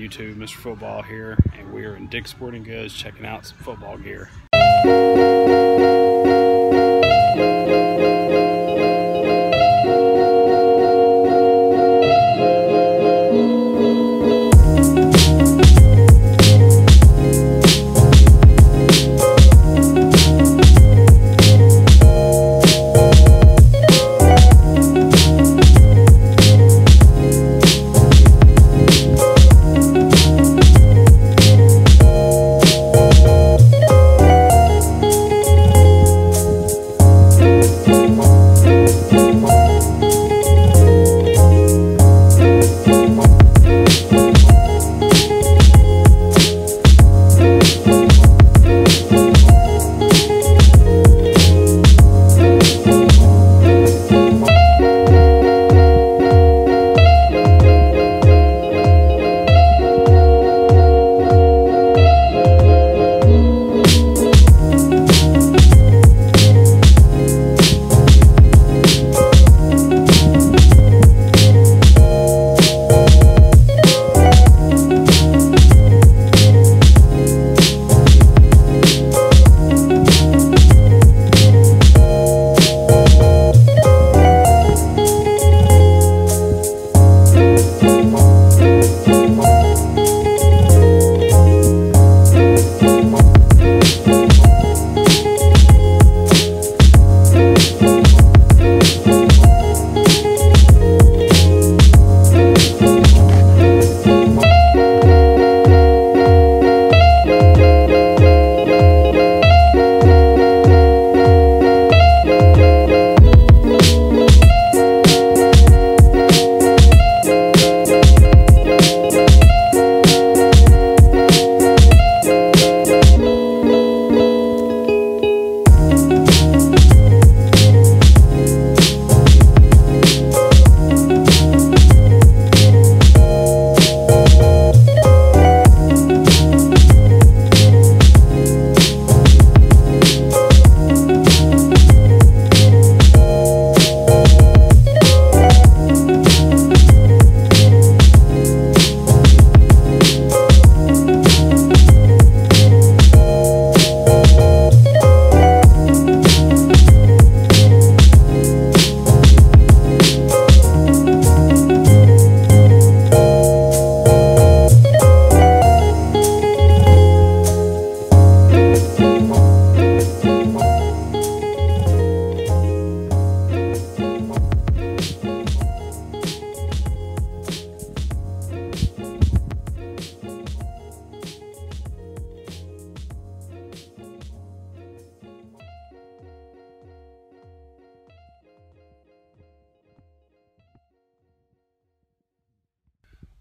YouTube, Mr. Football here, and we're in Dick's Sporting Goods checking out some football gear.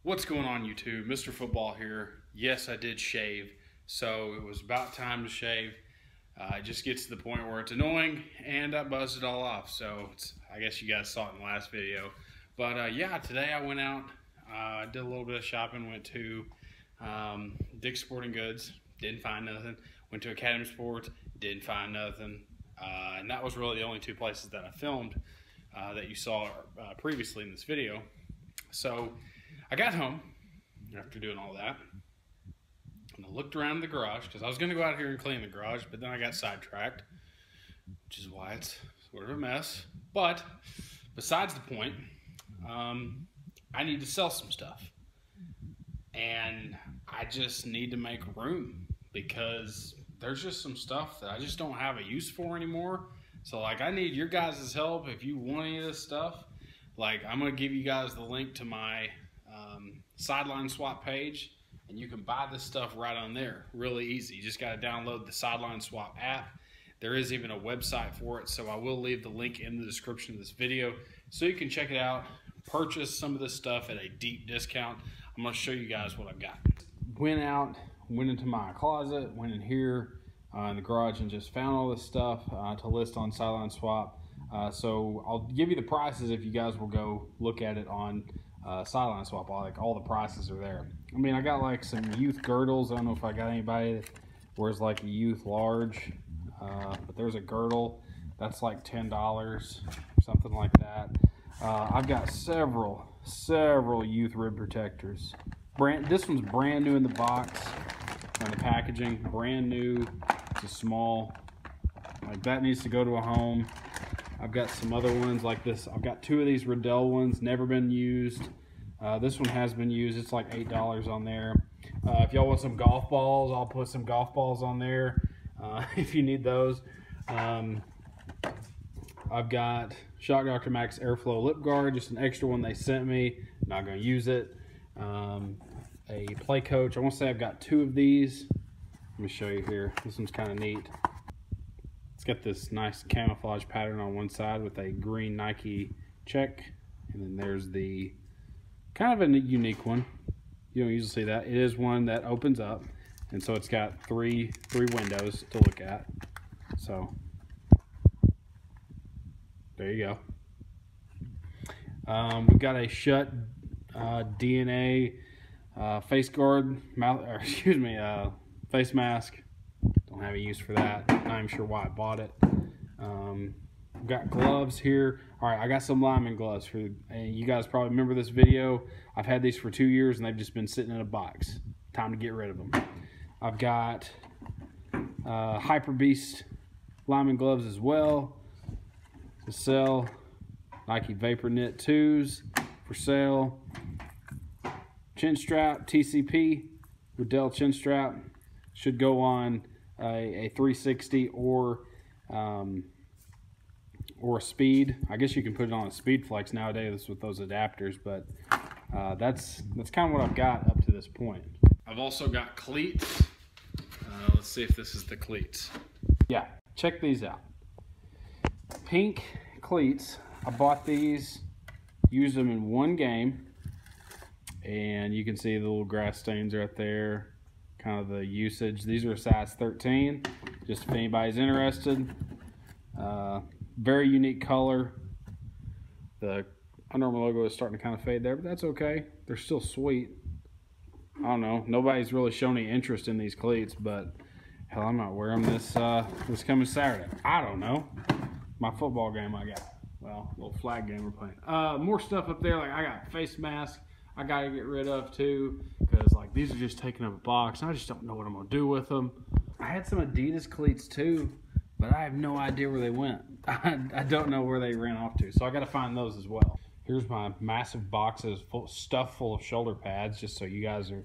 What's going on YouTube? Mr. Football here. Yes, I did shave, so it was about time to shave. It just gets to the point where it's annoying, and I buzzed it all off, so I guess you guys saw it in the last video. But yeah, today I went out, did a little bit of shopping, went to Dick's Sporting Goods, didn't find nothing. Went to Academy Sports, didn't find nothing. And that was really the only two places that I filmed that you saw previously in this video. So I got home after doing all that, and I looked around the garage because I was going to go out here and clean the garage, but then I got sidetracked, which is why it's sort of a mess. But besides the point, I need to sell some stuff, and I just need to make room because there's just some stuff that I just don't have a use for anymore. So like, I need your guys' help if you want any of this stuff. Like, I'm going to give you guys the link to my Sideline Swap page, and you can buy this stuff right on there. Really easy. You just got to download the Sideline Swap app. There is even a website for it, so I will leave the link in the description of this video so you can check it out, purchase some of this stuff at a deep discount. I'm going to show you guys what I've got. Went out, went into my closet, went in here in the garage, and just found all this stuff to list on Sideline Swap. So I'll give you the prices if you guys will go look at it on Sideline Swap. Like, all the prices are there. I mean, I got like some youth girdles. I don't know if I got anybody that wears like a youth large, but there's a girdle that's like $10, something like that. I've got several youth rib protectors. This one's brand new in the box, in the packaging, brand new. It's a small. Like that needs to go to a home. I've got some other ones like this. I've got two of these Riddell ones, never been used. This one has been used. It's like $8 on there. If y'all want some golf balls, I'll put some golf balls on there if you need those. I've got Shock Doctor Max Airflow Lip Guard, just an extra one they sent me. Not going to use it. A Play Coach. I want to say I've got two of these. Let me show you here. This one's kind of neat. It's got this nice camouflage pattern on one side with a green Nike check. And then there's the kind of a unique one. You don't usually see that. It is one that opens up. And so it's got three windows to look at. So there you go. We've got a shut DNA face guard, face mask. Don't have a use for that. I'm sure why I bought it. We've got gloves here. All right, I got some lineman gloves for, and you guys probably remember this video. I've had these for 2 years and they've just been sitting in a box. Time to get rid of them. I've got Hyper Beast lineman gloves as well to sell. Nike Vapor Knit 2s for sale. Chin strap, TCP, Riddell chin strap. Should go on a 360 or speed. I guess you can put it on a speed flex nowadays with those adapters, but that's kind of what I've got up to this point. I've also got cleats. Let's see if this is the cleats. Yeah, check these out. Pink cleats. I bought these, used them in one game, and you can see the little grass stains right there. Kind of the usage. These are size 13, just if anybody's interested. Very unique color. The Under Armour logo is starting to kind of fade there, but that's okay. They're still sweet. I don't know. Nobody's really shown any interest in these cleats, but hell, I might wear them this coming Saturday. I don't know. My football game I got. Well, little flag game we're playing. More stuff up there. Like I got face masks I got to get rid of too, because like these are just taking up a box and I just don't know what I'm going to do with them. I had some Adidas cleats too, but I have no idea where they went. I don't know where they ran off to, so I got to find those as well. Here's my massive boxes full stuff full of shoulder pads, just so you guys are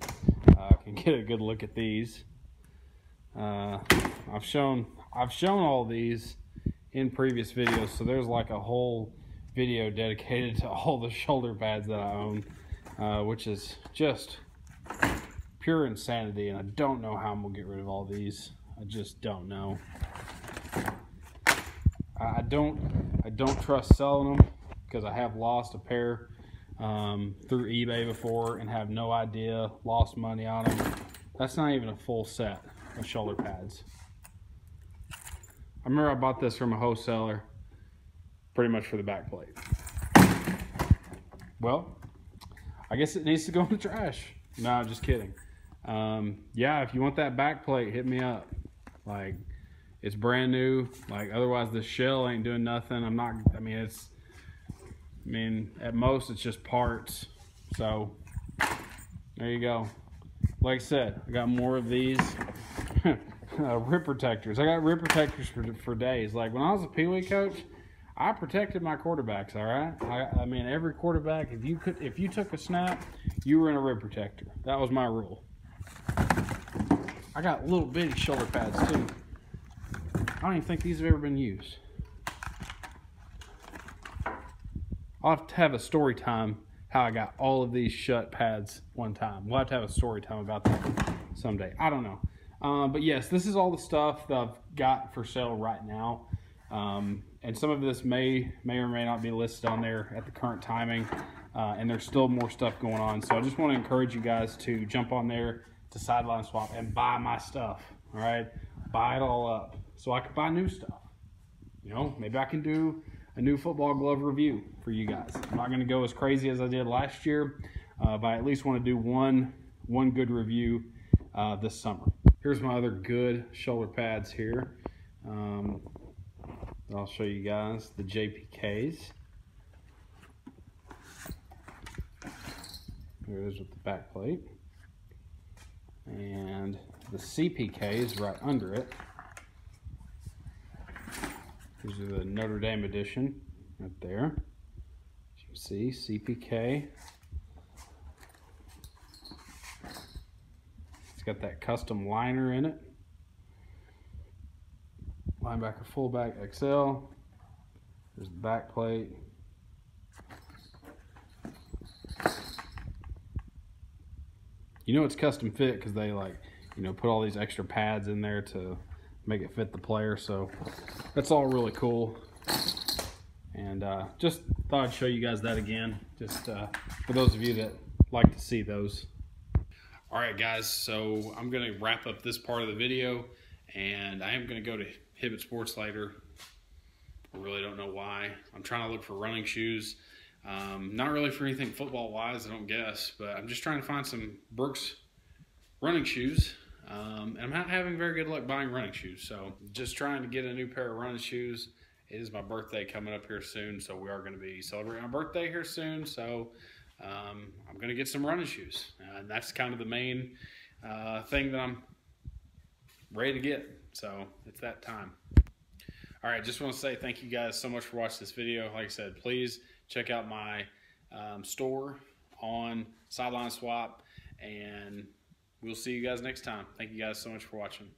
can get a good look at these. I've shown all these in previous videos, so there's like a whole video dedicated to all the shoulder pads that I own. Which is just pure insanity, and I don't know how I'm gonna get rid of all these. I just don't know. I don't trust selling them because I have lost a pair through eBay before and have no idea, lost money on them. That's not even a full set of shoulder pads. I remember I bought this from a wholesaler pretty much for the back plate. Well, I guess it needs to go in the trash. No, I'm just kidding. Yeah, if you want that back plate, hit me up. Like, it's brand new. Like, otherwise the shell ain't doing nothing. I'm not, I mean, at most it's just parts. So, there you go. Like I said, I got more of these rib protectors. I got rib protectors for days. Like, when I was a Pee Wee coach, I protected my quarterbacks, all right? I mean, every quarterback, if you took a snap, you were in a rib protector. That was my rule. I got little bitty shoulder pads, too. I don't even think these have ever been used. I'll have to have a story time how I got all of these shut pads one time. We'll have to have a story time about that someday. I don't know. But, yes, this is all the stuff that I've got for sale right now. And some of this may or may not be listed on there at the current timing, and there's still more stuff going on. So I just want to encourage you guys to jump on there to Sideline Swap and buy my stuff. All right, buy it all up so I can buy new stuff. You know, maybe I can do a new football glove review for you guys. I'm not going to go as crazy as I did last year, but I at least want to do one good review this summer. Here's my other good shoulder pads here. I'll show you guys the JPKs. Here it is with the back plate. and the CPK is right under it. These are the Notre Dame edition right there. As you can see, CPK. It's got that custom liner in it. Linebacker, fullback, XL. There's the back plate. You know it's custom fit because they put all these extra pads in there to make it fit the player. So that's all really cool. And just thought I'd show you guys that again, just for those of you that like to see those. All right, guys. So I'm going to wrap up this part of the video, and I am going to go to Hibbett Sports later. I really don't know why. I'm trying to look for running shoes. Not really for anything football-wise, I don't guess, but I'm just trying to find some Brooks running shoes. And I'm not having very good luck buying running shoes, so just trying to get a new pair of running shoes. It is my birthday coming up here soon, so we are going to be celebrating my birthday here soon, so I'm going to get some running shoes. And that's kind of the main thing that I'm ready to get, so it's that time. All right, just want to say thank you guys so much for watching this video. Like I said, please check out my store on SidelineSwap, and we'll see you guys next time. Thank you guys so much for watching.